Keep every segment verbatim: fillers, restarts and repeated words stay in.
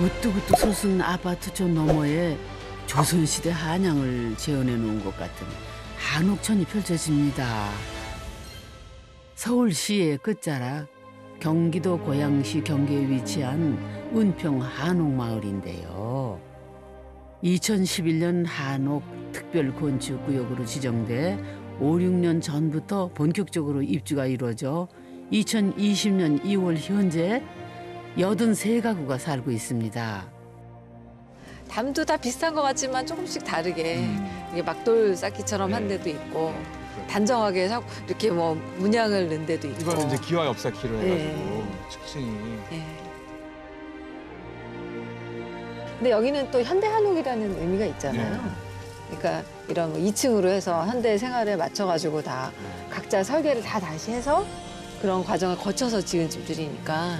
우뚝우뚝 솟은 아파트 저 너머에 조선시대 한양을 재현해 놓은 것 같은 한옥천이 펼쳐집니다. 서울시의 끝자락, 경기도 고양시 경계에 위치한 은평 한옥마을인데요. 이천십일 년 한옥특별건축구역으로 지정돼 오, 육 년 전부터 본격적으로 입주가 이루어져 이천이십 년 이 월 현재 팔십삼 가구가 살고 있습니다. 담도 다 비슷한 것 같지만 조금씩 다르게 음. 이게 막돌 쌓기처럼 네. 한 데도 있고 단정하게 하고 이렇게 뭐 문양을 넣은 데도 있고. 이건 이제 기와 엽사키를 네. 해가지고 특징이. 네. 근데 여기는 또 현대 한옥이라는 의미가 있잖아요. 네. 그러니까 이런 뭐 이 층으로 해서 현대 생활에 맞춰가지고 다 각자 설계를 다 다시 해서 그런 과정을 거쳐서 지은 집들이니까.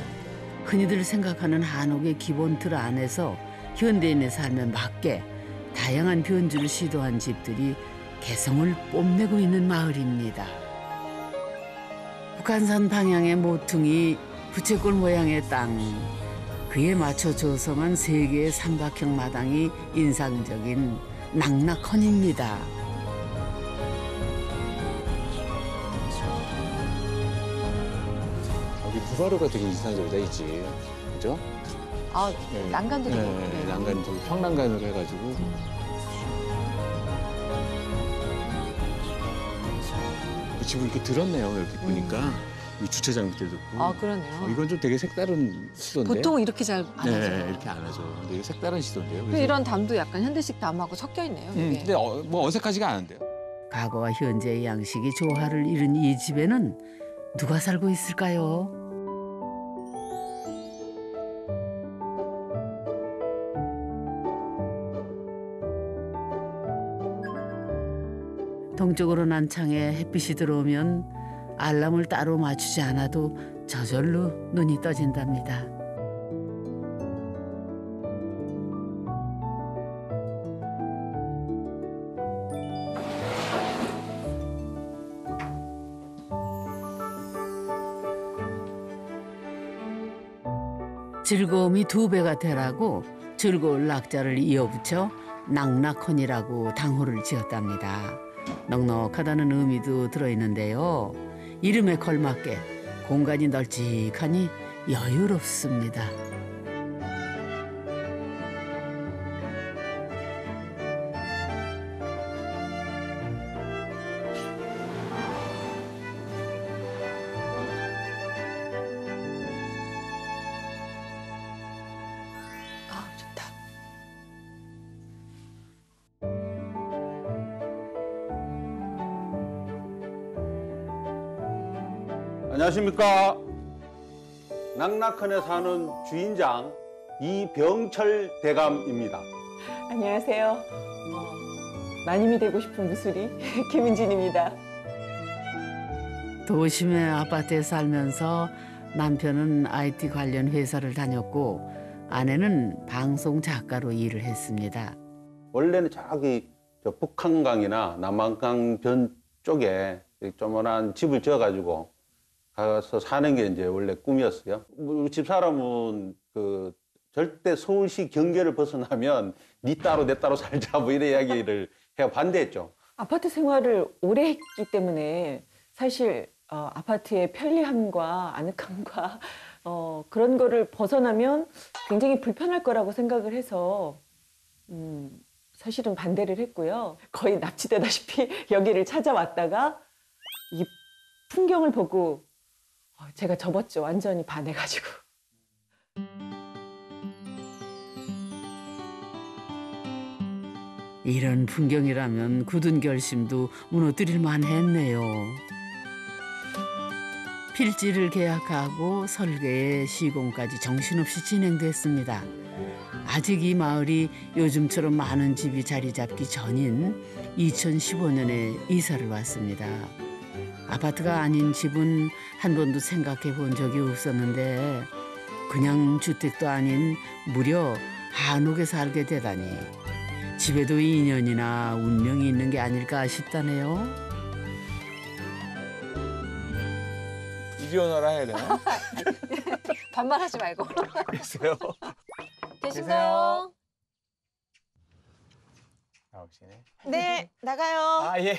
흔히들 생각하는 한옥의 기본 틀 안에서 현대인의 삶에 맞게 다양한 변주를 시도한 집들이 개성을 뽐내고 있는 마을입니다. 북한산 방향의 모퉁이, 부채꼴 모양의 땅, 그에 맞춰 조성한 세 개의 삼각형 마당이 인상적인 낙낙헌입니다. 여기 부가루가 되게 인상적이다, 이 집. 그죠? 아, 네. 난간도 되게 네, 네. 난간도 평난간으로 해가지고. 음. 그 집을 이렇게 들었네요, 이렇게 음. 보니까. 이 주차장 밑에 듣고. 아, 그러네요. 어, 이건 좀 되게 색다른 시도인데. 보통 이렇게 잘 안 하죠. 네, 이렇게 안 하죠. 되게 색다른 시도인데요. 그래서. 이런 담도 약간 현대식 담하고 섞여 있네요. 음, 이게. 근데 어, 뭐 어색하지가 않은데요. 과거와 현재의 양식이 조화를 이룬 이 집에는 누가 살고 있을까요? 동쪽으로 난 창에 햇빛이 들어오면 알람을 따로 맞추지 않아도 저절로 눈이 떠진답니다. 즐거움이 두 배가 되라고 즐거울 낙자를 이어붙여 낙낙헌이라고 당호를 지었답니다. 넉넉하다는 의미도 들어있는데요. 이름에 걸맞게 공간이 널찍하니 여유롭습니다. 아, 좋다. 안녕하십니까. 낙낙헌에 사는 주인장 이병철 대감입니다. 안녕하세요. 마님이 되고 싶은 무술이 김은진입니다. 도심의 아파트에 살면서 남편은 아이티 관련 회사를 다녔고 아내는 방송 작가로 일을 했습니다. 원래는 저기 저 북한강이나 남한강 변 쪽에 조그만한 집을 지어가지고 가서 사는 게 이제 원래 꿈이었어요. 우리 집사람은 그 절대 서울시 경계를 벗어나면 니 따로 내 따로 살자 뭐 이런 이야기를 해 반대했죠. 아파트 생활을 오래 했기 때문에 사실 어, 아파트의 편리함과 아늑함과 어, 그런 거를 벗어나면 굉장히 불편할 거라고 생각을 해서 음, 사실은 반대를 했고요. 거의 납치되다시피 여기를 찾아왔다가 이 풍경을 보고 제가 접었죠. 완전히 반해가지고. 이런 풍경이라면 굳은 결심도 무너뜨릴 만했네요. 필지를 계약하고 설계에 시공까지 정신없이 진행됐습니다. 아직 이 마을이 요즘처럼 많은 집이 자리 잡기 전인 이천십오 년에 이사를 왔습니다. 아파트가 아닌 집은 한 번도 생각해 본 적이 없었는데 그냥 주택도 아닌 무려 한옥에 살게 되다니 집에도 인연이나 운명이 있는 게 아닐까 싶다네요. 이혼하라 해야 되나? 반말하지 말고. 글쎄요. 계신가요? 아홉 시네. 네, 나가요. 아, 예.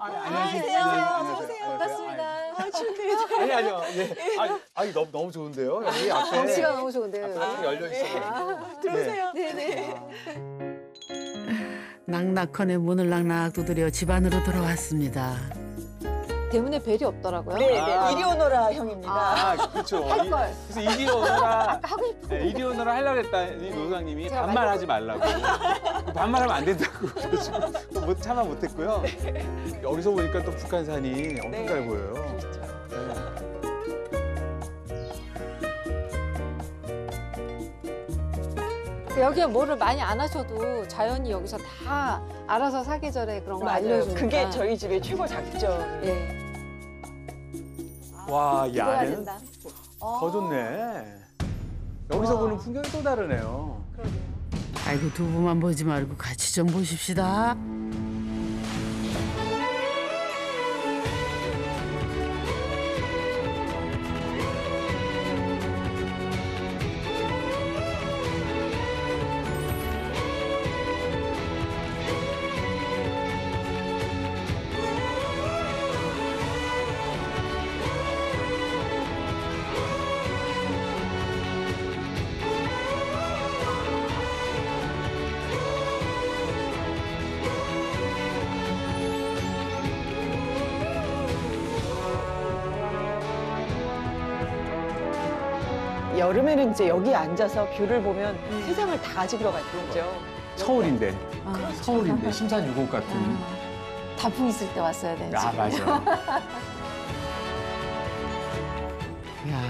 아, 안녕하세요. 안녕하세요. 반갑습니다. 아, 좋네요. 아니, 아니요. 예. 아니, 아니, 너무, 너무 좋은데요? 여기 앞에. 경치가 너무 좋은데요. 앞에 문이 열려있어요. 아, 들어오세요. 네네. 네. 아. 낙낙하네 문을 낙낙 두드려 집 안으로 들어왔습니다. 대문에 벨이 없더라고요? 네, 아. 이리 오너라 형입니다. 아, 그렇죠. 할 걸. 그래서 이리 오너라, 하고 싶은데. 네, 이리 오너라 하려고 했다. 이 노사장님이 반말하지 말라고. 반말하면 안 된다고. 그래서 못 참아 못했고요. 네. 여기서 보니까 또 북한산이 엄청 네. 잘 보여요. 그렇죠. 네. 여기에 뭐를 많이 안 하셔도 자연이 여기서 다 알아서 사계절에 그런 걸 알려주니까. 그게 저희 집의 최고 장점. 예. 와, 이 안에는 더 좋네. 여기서 와. 보는 풍경이 또 다르네요. 그러게요. 아이고, 두 분만 보지 말고 같이 좀 보십시다. 여름에는 이제 여기 앉아서 뷰를 보면 음. 세상을 다 가지고 가죠. 서울인데, 아, 그렇죠. 서울인데 심산유곡 같은. 아, 단풍 있을 때 왔어야 되는데. 아, 맞아. 야,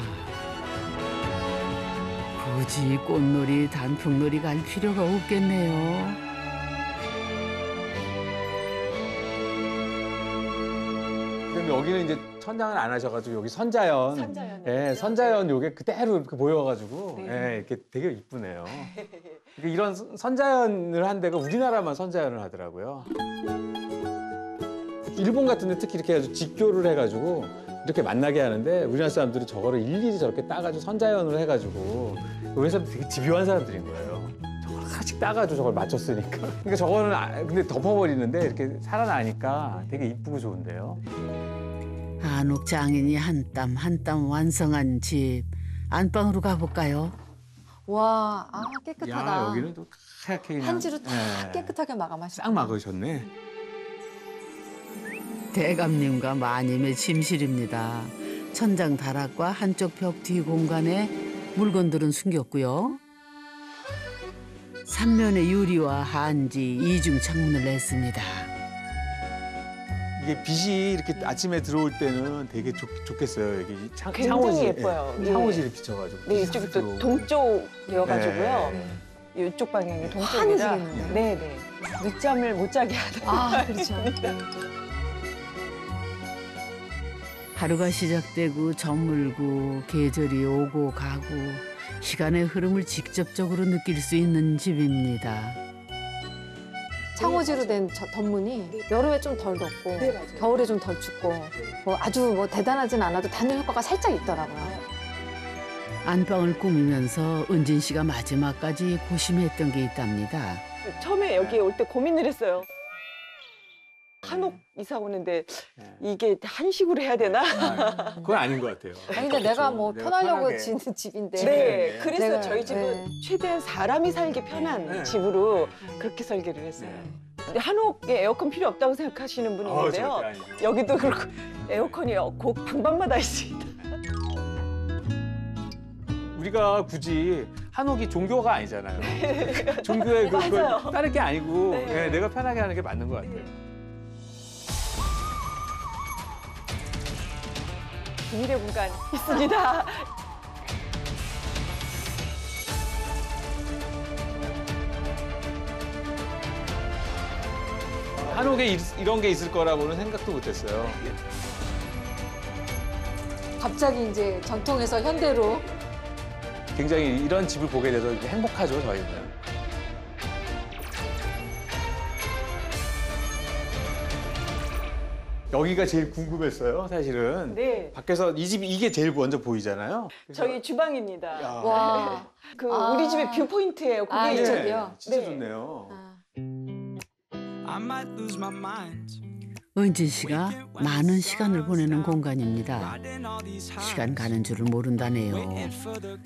굳이 꽃놀이, 단풍놀이 갈 필요가 없겠네요. 여기는 이제 천장은 안 하셔가지고 여기 선자연, 선자연, 예, 선자연 요게 그대로 이렇게 보여가지고 네. 예, 이렇게 되게 이쁘네요. 그러니까 이런 선자연을 한 데가 우리나라만 선자연을 하더라고요. 일본 같은 데 특히 이렇게 해가지고 직교를 해가지고 이렇게 만나게 하는데 우리나라 사람들이 저거를 일일이 저렇게 따가지고 선자연을 해가지고 우리 사람들 되게 집요한 사람들인 거예요. 저걸 하나씩 따가지고 저걸 맞췄으니까. 그러니까 저거는 아, 근데 덮어버리는데 이렇게 살아나니까 되게 이쁘고 좋은데요. 한옥 장인이 한 땀 한 땀 완성한 집. 안방으로 가볼까요? 와, 아, 깨끗하다. 야, 여기는 또 하얗게 그냥. 한지로 다 네. 깨끗하게 마감하셨네. 싹 막으셨네. 대감님과 마님의 침실입니다. 천장 다락과 한쪽 벽 뒤 공간에 물건들은 숨겼고요. 삼면의 유리와 한지, 이중 창문을 냈습니다. 이게 빛이 이렇게 아침에 들어올 때는 되게 좋, 좋겠어요. 여기 창, 굉장히 창호지, 예뻐요. 예, 창호지를 비춰가지고. 네, 이쪽이 또 동쪽이어가지고요. 네, 네. 이쪽 방향이 동쪽이라. 네, 네. 늦잠을 못 자게 하는. 아, 그렇죠. 하루가 시작되고 저물고 계절이 오고 가고 시간의 흐름을 직접적으로 느낄 수 있는 집입니다. 창호지로 된 저, 덧문이 네. 여름에 좀 덜 덥고 네, 겨울에 좀 덜 춥고 뭐 아주 뭐 대단하진 않아도 닿는 효과가 살짝 있더라고요. 안방을 꾸미면서 은진 씨가 마지막까지 고심했던 게 있답니다. 처음에 여기 올 때 고민을 했어요. 한옥 이사 오는데 이게 한식으로 해야 되나? 아, 그건 아닌 것 같아요. 아니, 근데 내가 뭐 내가 편하려고 짓는 집인데. 네, 네. 그래서 내가, 저희 집은 네. 최대한 사람이 살기 편한 네. 집으로 그렇게 설계를 했어요. 네. 한옥에 에어컨 필요 없다고 생각하시는 분이 있는데요. 어, 여기도 그렇고 에어컨이 곧 방방마다 있습니다. 우리가 굳이 한옥이 종교가 아니잖아요. 네. 종교에 그, 그 다른 게 아니고 네. 네, 내가 편하게 하는 게 맞는 것 같아요. 네. 비밀의 공간 있습니다. 한옥에 이런 게 있을 거라고는 생각도 못했어요. 갑자기 이제 전통에서 현대로. 굉장히 이런 집을 보게 돼서 행복하죠, 저희는. 여기가 제일 궁금했어요, 사실은. 네. 밖에서 이 집이 이게 제일 먼저 보이잖아요. 저희 주방입니다. 야. 와. 그 아. 우리 집의 뷰포인트예요. 그게 아, 네. 저기요. 진짜 네. 좋네요. 아. 은진 씨가 많은 시간을 보내는 공간입니다. 시간 가는 줄을 모른다네요.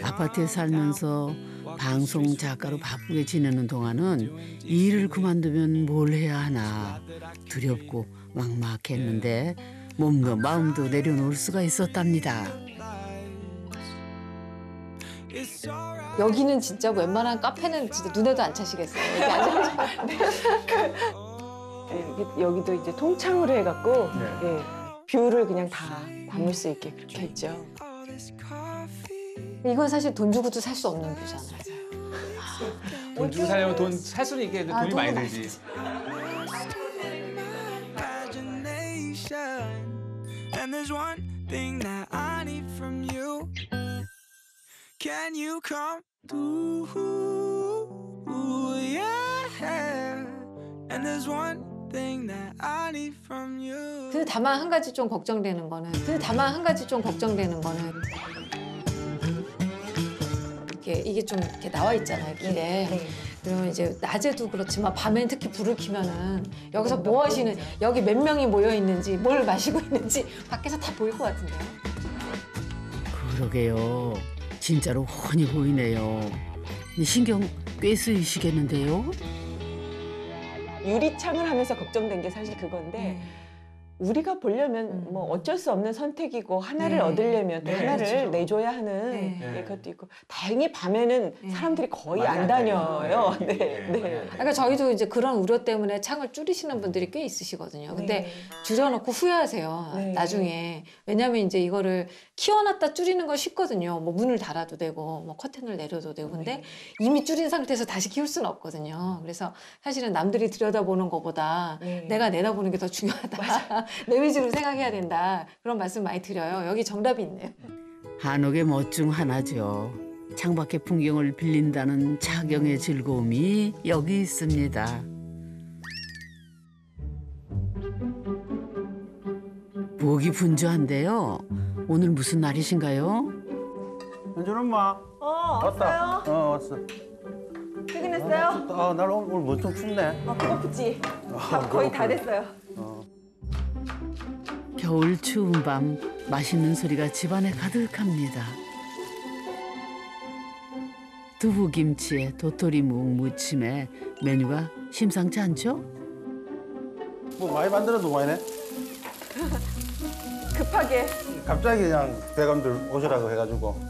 아파트에 살면서 방송 작가로 바쁘게 지내는 동안은 일을 그만두면 뭘 해야 하나 두렵고 막막했는데 몸도 마음도 내려놓을 수가 있었답니다. 여기는 진짜 웬만한 카페는 진짜 눈에도 안 차시겠어요. 여기도 이제 통창으로 해갖고 네. 예, 뷰를 그냥 다 담을 수 있게 그렇게 했죠. 이건 사실 돈 주고도 살 수 없는 뷰잖아요. 아, 돈 주고 살려면 돈 살 수는 있겠는데 돈이 아, 많이 들지. 그 다만 한 가지 좀 걱정되는 거는 그 다만 한 가지 좀 걱정되는 거는 이게 이게 좀 이렇게 나와 있잖아요, 길에. 네. 그러면 이제 낮에도 그렇지만 밤엔 특히 불을 켜면은 여기서 뭐 하시는 여기 몇 명이 모여 있는지 뭘 마시고 있는지 밖에서 다 보일 것 같은데요. 그러게요. 진짜로 훤히 보이네요. 신경 꽤 쓰이시겠는데요. 유리창을 하면서 걱정된 게 사실 그건데 음. 우리가 보려면 음. 뭐 어쩔 수 없는 선택이고 하나를 네. 얻으려면 또 네. 하나를 네. 내줘야 하는 네. 것도 있고 다행히 밤에는 네. 사람들이 거의 안 다녀요. 네. 네. 네. 네. 그러니까 저희도 이제 그런 우려 때문에 창을 줄이시는 분들이 꽤 있으시거든요. 근데 네. 줄여놓고 후회하세요. 네. 나중에. 왜냐하면 이제 이거를 키워놨다 줄이는 건 쉽거든요. 뭐 문을 달아도 되고 뭐 커튼을 내려도 되고 근데 네. 이미 줄인 상태에서 다시 키울 수는 없거든요. 그래서 사실은 남들이 들여다보는 것보다 네. 내가 내다보는 게 더 중요하다. 내 위주로 생각해야 된다. 그런 말씀 많이 드려요. 여기 정답이 있네요. 한옥의 멋 중 하나죠. 창밖의 풍경을 빌린다는 자경의 즐거움이 여기 있습니다. 목이 분주한데요. 오늘 무슨 날이신가요? 현준 엄마. 어, 왔다. 왔어요? 어, 왔어. 퇴근했어요? 아, 아, 날 오늘 뭐 좀 춥네. 어, 배고프지? 밥 거의 다 됐어요. 어. 겨울 추운 밤, 맛있는 소리가 집안에 가득합니다. 두부김치에 도토리묵 무침에 메뉴가 심상치 않죠? 뭐 많이 만들어도 많이네. 급하게. 갑자기 그냥 대감들 오시라고 해가지고.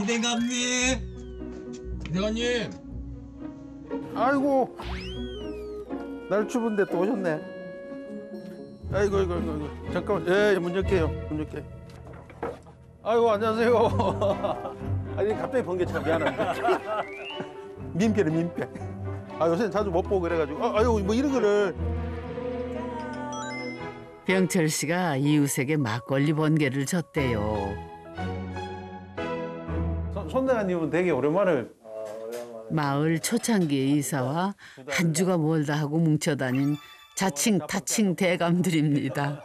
이 대감님! 이 대감님! 아이고! 날 추운데 또 오셨네. 아이고, 아이고, 아이고, 아이고. 잠깐만, 예, 문 열게요, 문 열게. 아이고, 안녕하세요. 아니, 갑자기 번개참 미안한데. 민폐래, 민폐. 아, 요새는 자주 못 보고 그래가지고. 아, 아이고, 뭐 이런 거를. 병철 씨가 이웃에게 막걸리 번개를 쳤대요. 선대감님은 되게 오랜만에. 마을 초창기의 이사와 한 주가 멀다 하고 뭉쳐다닌 자칭, 타칭 대감들입니다.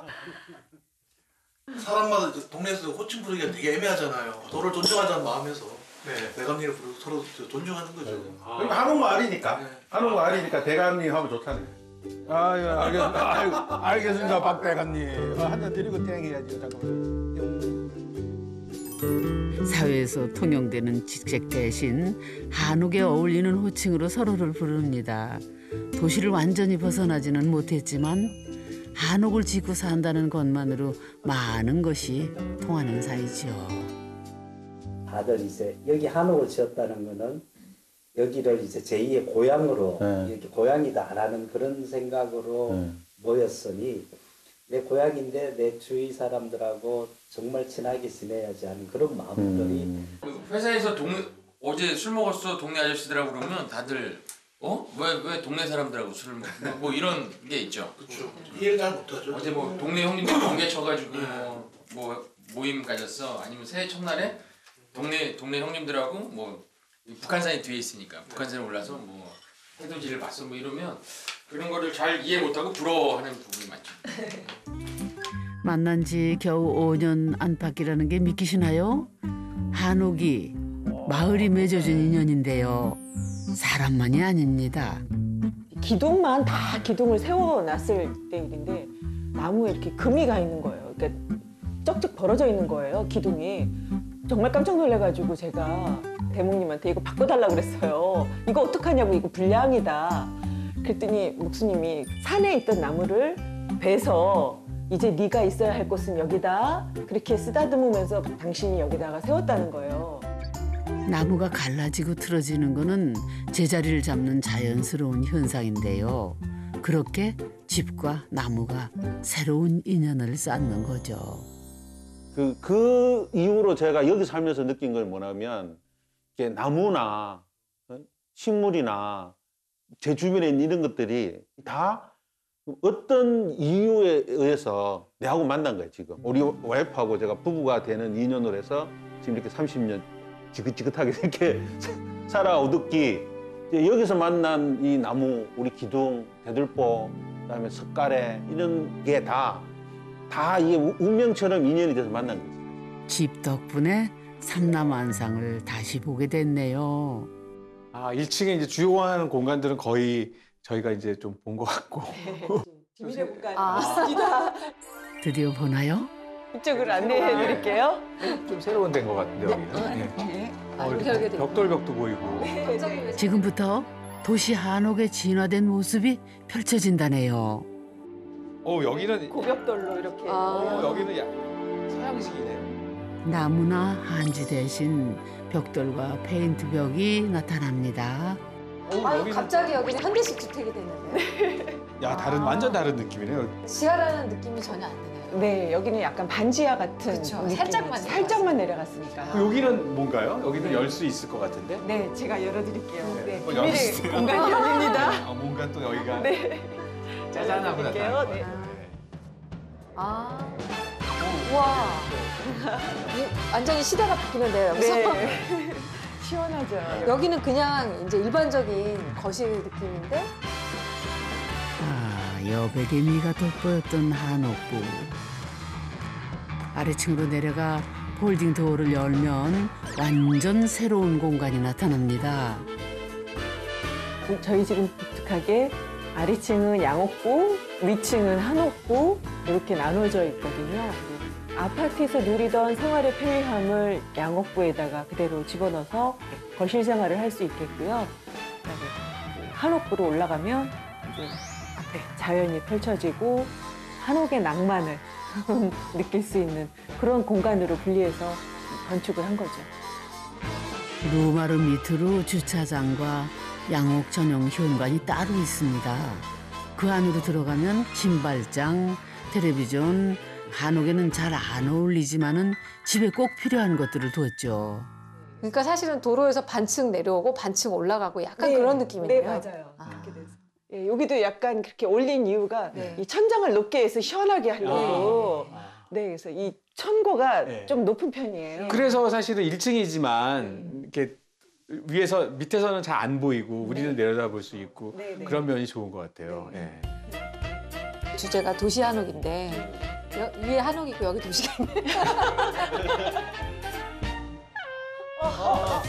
사람마다 동네에서 호칭 부르기가 되게 애매하잖아요. 너를 존중하자는 마음에서 네. 대감님을 부르고 서로 존중하는 거죠. 한옥마을이니까. 네. 한옥마을이니까 대감님 하면 좋다는 거예요. 아유, 알겠습니다. 아유, 알겠습니다, 박 대감님. 한 잔 드리고 땡해야지. 잠깐만요. 사회에서 통용되는 직책 대신 한옥에 어울리는 호칭으로 서로를 부릅니다. 도시를 완전히 벗어나지는 못했지만 한옥을 짓고 산다는 것만으로 많은 것이 통하는 사이죠. 다들 이제 여기 한옥을 지었다는 거는 여기를 이제 제이의 고향으로 네. 이렇게 고향이다라는 그런 생각으로 네. 모였으니 내 고향인데 내 주위 사람들하고 정말 친하게 지내야지 하는 그런 마음들이. 음. 회사에서 동네, 어제 술 먹었어 동네 아저씨들하고 그러면 다들 어? 왜, 왜 동네 사람들하고 술을 먹고 뭐 이런 게 있죠. 그렇죠. 이해를 잘 못하죠. 어제 뭐 동네 형님들 번개 쳐가지고 뭐, 뭐 모임 가졌어. 아니면 새해 첫날에 동네 동네 형님들하고 뭐 북한산이 뒤에 있으니까 북한산에 올라서 뭐 해돋이를 봤어. 뭐 이러면 그런 거를 잘 이해 못하고 부러워하는 부분이 많죠. 만난 지 겨우 오 년 안팎이라는 게 믿기시나요? 한옥이 마을이 맺어준 인연인데요. 사람만이 아닙니다. 기둥만 다 기둥을 세워놨을 때 일인데 나무에 이렇게 금이 가 있는 거예요. 그러니까 쩍쩍 벌어져 있는 거예요, 기둥이. 정말 깜짝 놀래가지고 제가 대목님한테 이거 바꿔달라고 그랬어요. 이거 어떡하냐고, 이거 불량이다. 그랬더니 목수님이 산에 있던 나무를 베서 이제 네가 있어야 할 곳은 여기다. 그렇게 쓰다듬으면서 당신이 여기다가 세웠다는 거예요. 나무가 갈라지고 틀어지는 거는 제자리를 잡는 자연스러운 현상인데요. 그렇게 집과 나무가 새로운 인연을 쌓는 거죠. 그, 그 이후로 제가 여기 살면서 느낀 건 뭐냐면 이게 나무나 식물이나 제 주변에 있는 이런 것들이 다 어떤 이유에 의해서 내하고 만난 거예요, 지금. 우리 와이프하고 제가 부부가 되는 인연으로 해서 지금 이렇게 삼십 년 지긋지긋하게 이렇게 살아오듯기 여기서 만난 이 나무, 우리 기둥, 대들보, 그다음에 석가래 이런 게 다 다 이게 운명처럼 인연이 돼서 만난 거죠. 집 덕분에 삼남한상을 다시 보게 됐네요. 아, 일 층에 이제 주요한 공간들은 거의 저희가 이제 좀 본 것 같고. 비밀의 공간이 있습니다. 드디어 보나요? 이쪽으로 안내해 드릴게요. 좀 새로운 데인 것 같은데 여기는. 벽돌벽도 보이고. 지금부터 도시 한옥의 진화된 모습이 펼쳐진다네요. 오, 여기는 고벽돌로 이렇게. 아, 오, 여기는 서양식이네. 나무나 한지 대신 벽돌과 페인트 벽이 나타납니다. 오, 아유, 여기는... 갑자기 여기는 한 개씩 주택이 됐는데요. 야, 다른, 아. 완전 다른 느낌이네요. 지하라는 느낌이 전혀 안 드네요. 네, 여기는 약간 반지하 같은. 그렇죠. 살짝만 살짝만 내려갔으니까. 아. 여기는 뭔가요? 여기는, 네. 열 수 있을 것 같은데? 네, 제가 열어드릴게요. 네, 네. 미래 공간이 열립니다. 아, 뭔가 또 여기가. 네. 짜잔하고 나타나. 네. 아, 와, 완전히 시대가 바뀌는데요. 네. 시원하죠. 여기는 그냥 이제 일반적인 거실 느낌인데. 아, 여백의 미가 돋보였던 한옥부. 아래층으로 내려가 폴딩 도어를 열면 완전 새로운 공간이 나타납니다. 저희 지금 독특하게 아래층은 양옥부, 위층은 한옥부 이렇게 나눠져 있거든요. 아파트에서 누리던 생활의 편리함을 양옥부에다가 그대로 집어넣어서 거실 생활을 할 수 있겠고요. 한옥부로 올라가면 앞에 자연이 펼쳐지고 한옥의 낭만을 느낄 수 있는 그런 공간으로 분리해서 건축을 한 거죠. 루마루 밑으로 주차장과 양옥 전용 현관이 따로 있습니다. 그 안으로 들어가면 신발장, 텔레비전, 한옥에는 잘 안 어울리지만은 집에 꼭 필요한 것들을 두었죠. 그러니까 사실은 도로에서 반층 내려오고 반층 올라가고 약간, 네, 그런 느낌이네요. 네, 맞아요. 아. 그렇게 돼서. 예, 여기도 약간 그렇게 올린 이유가, 네, 이 천장을 높게 해서 시원하게 하려고. 아. 네, 그래서 이 천고가, 네, 좀 높은 편이에요. 그래서 사실은 일 층이지만 음. 이렇게 위에서 밑에서는 잘 안 보이고 우리는, 네, 내려다볼 수 있고, 네, 네, 그런 면이 좋은 것 같아요. 네. 네. 주제가 도시 한옥인데. 여, 위에 한옥 있고 여기 도시가 있네. 어, 어.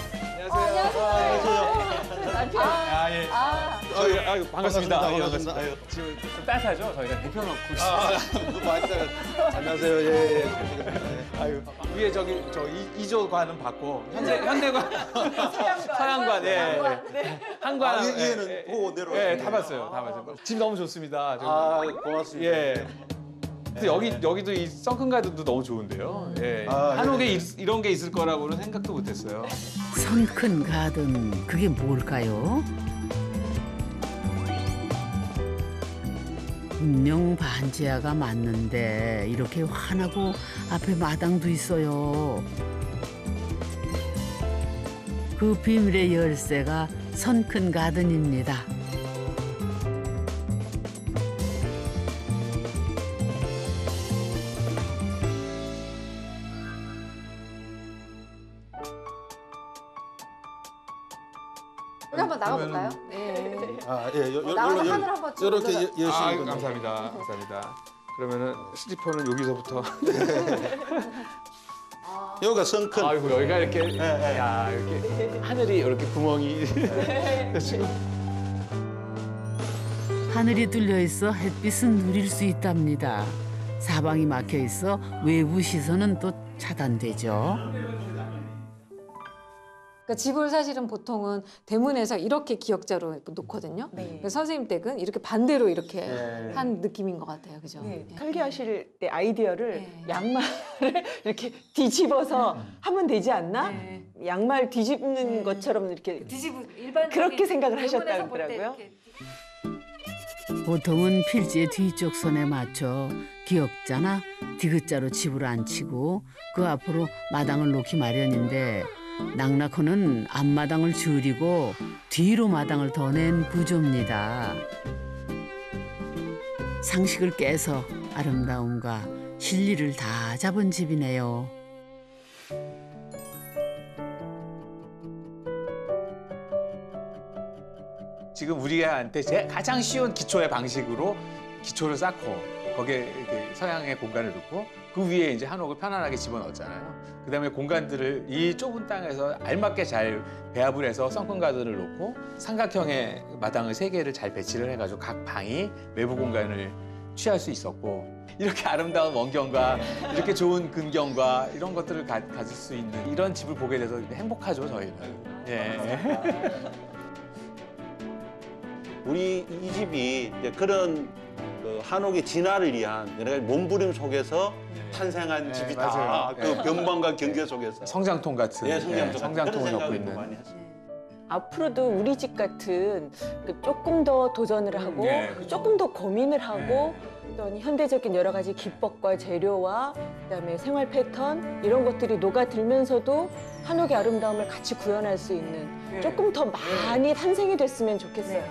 안녕하세요. 어, 안녕하세요. 아, 안녕하세요. 남편. 아, 예. 아, 아, 아, 반갑습니다. 반갑습니다. 아, 예. 지금 좀 따사죠? 저희가 대표놓고 있어요. 아, 너무 많이 따라. 안녕하세요. 예, 예. 아유, 위에 저기 저 이 조관은 봤고 현대 현대관, 서양관, 예, 한관, 위에는 고 내려와. 예, 다 봤어요. 다 봤어요. 집 너무 좋습니다. 아, 고맙습니다. 예. 여기, 여기도 이 선큰가든도 너무 좋은데요. 예, 아, 한옥에, 네, 이, 이런 게 있을 거라고는 생각도 못했어요. 선큰가든, 그게 뭘까요? 분명 반지하가 맞는데 이렇게 환하고 앞에 마당도 있어요. 그 비밀의 열쇠가 선큰가든입니다. 우리 한번 나가볼까요? 네. 아, 예. 요, 요, 나가서 요, 하늘 한번 찍어. 이렇게 열심히. 아, 감사합니다. 감사합니다. 그러면은 스티퍼는 여기서부터. 여기가 선큰. 아이고, 여기가 이렇게. 네, 네. 야, 이렇게. 네. 하늘이 이렇게 구멍이. 네. 하늘이 뚫려 있어 햇빛은 누릴 수 있답니다. 사방이 막혀 있어 외부 시선은 또 차단되죠. 그러니까 집을 사실은 보통은 대문에서 이렇게 기역자로 놓거든요. 네. 그러니까 선생님 댁은 이렇게 반대로 이렇게 네. 한 느낌인 것 같아요. 그죠? 네. 네. 설계하실 때 아이디어를 네. 양말을 이렇게 뒤집어서 네. 하면 되지 않나? 네. 양말 뒤집는 네. 것처럼 이렇게 뒤집은 일반적인 그렇게 생각을 하셨다고 그러더라고요. 보통은 필지의 뒤쪽 선에 맞춰 기역자나 디귿자로 집을 앉히고 그 앞으로 마당을 놓기 마련인데 낙낙호는 앞마당을 줄이고 뒤로 마당을 더 낸 구조입니다. 상식을 깨서 아름다움과 실리를 다 잡은 집이네요. 지금 우리한테 가장 쉬운 기초의 방식으로 기초를 쌓고 거기에 이렇게 서양의 공간을 놓고 그 위에 이제 한옥을 편안하게 집어넣었잖아요. 그다음에 공간들을 이 좁은 땅에서 알맞게 잘 배합을 해서 선큰가든을 놓고 삼각형의 마당을 세 개를 잘 배치를 해가지고 각 방이 외부 공간을 취할 수 있었고 이렇게 아름다운 원경과 이렇게 좋은 근경과 이런 것들을 가, 가질 수 있는 이런 집을 보게 돼서 행복하죠, 저희는. 예. 우리 이 집이 이제 그런 그 한옥의 진화를 위한 여러 가지 몸부림 속에서 탄생한 네, 집이다. 맞아요. 그 네. 변방과 경계 속에서. 성장통 같은. 예, 성장통. 네, 성장통을 갖고 있는. 많이 앞으로도 우리 집 같은 조금 더 도전을 하고 네, 그렇죠. 조금 더 고민을 하고 네. 어떤 현대적인 여러 가지 기법과 재료와 그다음에 생활 패턴 이런 것들이 녹아들면서도 한옥의 아름다움을 같이 구현할 수 있는 네. 조금 더 많이 네. 탄생이 됐으면 좋겠어요. 네.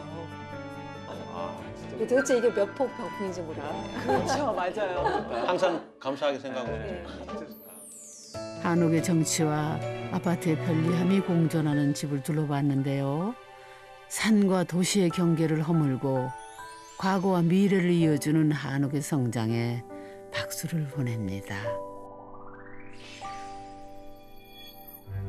도대체 이게 몇 폭 벽인지 모르겠네요. 그렇죠, 맞아요. 항상 감사하게 생각하고 네. 한옥의 정취와 아파트의 편리함이 공존하는 집을 둘러봤는데요. 산과 도시의 경계를 허물고 과거와 미래를 이어주는 한옥의 성장에 박수를 보냅니다.